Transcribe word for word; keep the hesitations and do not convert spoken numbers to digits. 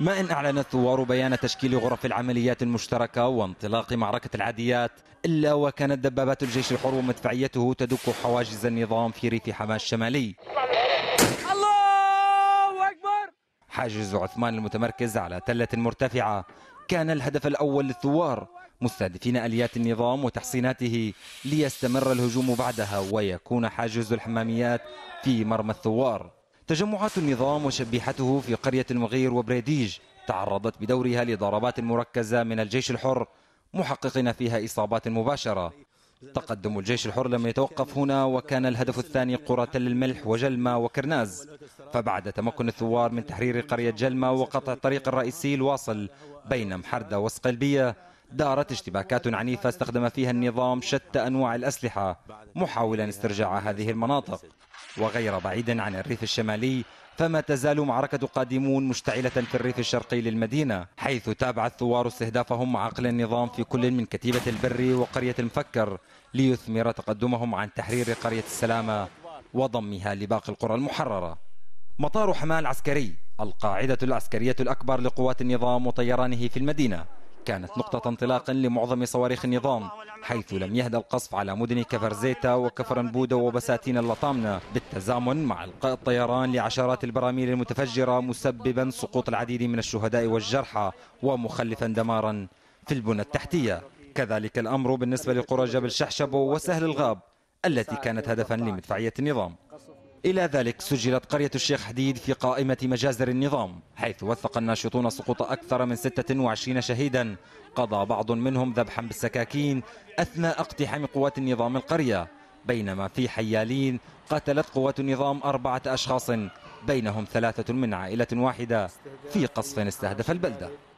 ما إن أعلنت ثوار بيان تشكيل غرف العمليات المشتركة وانطلاق معركة العاديات إلا وكانت دبابات الجيش الحر ومدفعيته تدك حواجز النظام في ريف حماة الشمالي. الله أكبر! حاجز عثمان المتمركز على تلة مرتفعة كان الهدف الأول للثوار، مستهدفين آليات النظام وتحصيناته ليستمر الهجوم بعدها ويكون حاجز الحماميات في مرمى الثوار. تجمعات النظام وشبيحته في قرية المغير وبريديج تعرضت بدورها لضربات مركزة من الجيش الحر محققين فيها إصابات مباشرة. تقدم الجيش الحر لم يتوقف هنا، وكان الهدف الثاني قرى تل الملح وجلمة وكرناز. فبعد تمكن الثوار من تحرير قرية جلمة وقطع الطريق الرئيسي الواصل بين محردة وصقلبية، دارت اشتباكات عنيفة استخدم فيها النظام شتى أنواع الأسلحة محاولا استرجاع هذه المناطق. وغير بعيد عن الريف الشمالي فما تزال معركة قادمون مشتعلة في الريف الشرقي للمدينة، حيث تابع الثوار استهدافهم مع عقل النظام في كل من كتيبة البري وقرية المفكر ليثمر تقدمهم عن تحرير قرية السلامة وضمها لباقي القرى المحررة. مطار حماة العسكري القاعدة العسكرية الأكبر لقوات النظام وطيرانه في المدينة كانت نقطة انطلاق لمعظم صواريخ النظام، حيث لم يهدأ القصف على مدن كفرزيتا وكفرنبودة وبساتين اللطامنة بالتزامن مع إلقاء الطيران لعشرات البراميل المتفجرة، مسببا سقوط العديد من الشهداء والجرحى ومخلفا دمارا في البنى التحتية. كذلك الأمر بالنسبة لقرى جبل شحشبو وسهل الغاب التي كانت هدفا لمدفعية النظام. إلى ذلك سجلت قرية الشيخ حديد في قائمة مجازر النظام، حيث وثق الناشطون سقوط أكثر من ستة وعشرين شهيدا قضى بعض منهم ذبحا بالسكاكين أثناء اقتحام قوات النظام القرية، بينما في حيالين قتلت قوات النظام أربعة أشخاص بينهم ثلاثة من عائلة واحدة في قصف استهدف البلدة.